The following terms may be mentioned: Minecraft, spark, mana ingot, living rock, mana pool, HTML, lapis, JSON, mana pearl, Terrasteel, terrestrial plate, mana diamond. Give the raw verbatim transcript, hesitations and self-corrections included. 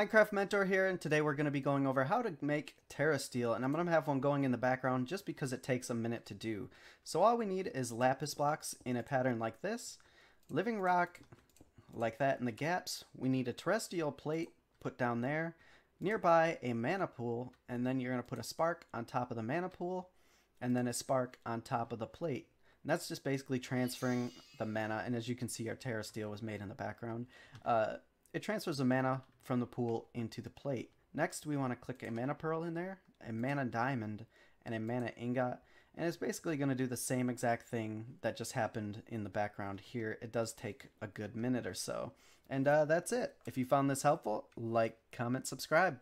Minecraft Mentor here, and today we're going to be going over how to make terrasteel, and I'm going to have one going in the background just because it takes a minute to do. So all we need is lapis blocks in a pattern like this, living rock like that in the gaps. We need a terrestrial plate put down there, nearby a mana pool, and then you're going to put a spark on top of the mana pool, and then a spark on top of the plate. And that's just basically transferring the mana, and as you can see, our terrasteel was made in the background. Uh, It transfers the mana from the pool into the plate. Next, we want to click a mana pearl in there, a mana diamond, and a mana ingot. And it's basically going to do the same exact thing that just happened in the background here. It does take a good minute or so. And uh, that's it. If you found this helpful, like, comment, subscribe.